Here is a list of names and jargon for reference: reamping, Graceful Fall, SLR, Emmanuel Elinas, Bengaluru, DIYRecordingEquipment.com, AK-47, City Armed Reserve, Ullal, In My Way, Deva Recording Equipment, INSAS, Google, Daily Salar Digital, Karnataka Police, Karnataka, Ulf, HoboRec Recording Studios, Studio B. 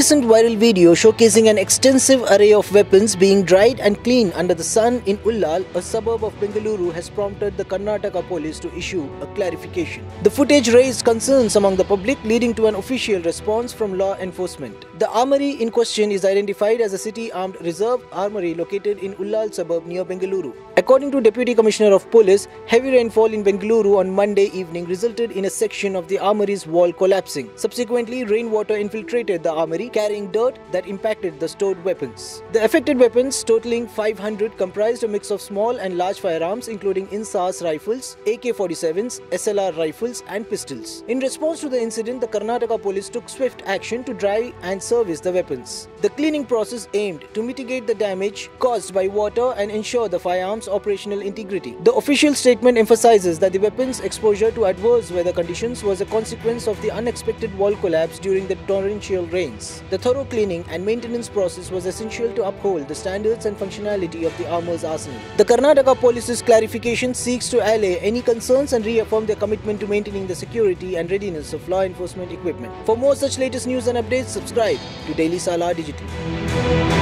recent viral video showcasing an extensive array of weapons being dried and cleaned under the sun in Ullal, a suburb of Bengaluru, has prompted the Karnataka Police to issue a clarification. The footage raised concerns among the public, leading to an official response from law enforcement. The armory in question is identified as a City Armed Reserve armory located in Ullal suburb near Bengaluru. According to Deputy Commissioner of Police, heavy rainfall in Bengaluru on Monday evening resulted in a section of the armory's wall collapsing. Subsequently, rainwater infiltrated the armory, carrying dirt that impacted the stored weapons. The affected weapons, totaling 500, comprised a mix of small and large firearms including INSAS rifles, AK-47s, SLR rifles and pistols. In response to the incident, the Karnataka Police took swift action to dry and service the weapons. The cleaning process aimed to mitigate the damage caused by water and ensure the firearms' operational integrity. The official statement emphasizes that the weapons' exposure to adverse weather conditions was a consequence of the unexpected wall collapse during the torrential rains. The thorough cleaning and maintenance process was essential to uphold the standards and functionality of the armor's arsenal. The Karnataka Police's clarification seeks to allay any concerns and reaffirm their commitment to maintaining the security and readiness of law enforcement equipment. For more such latest news and updates, subscribe to Daily Salar Digital.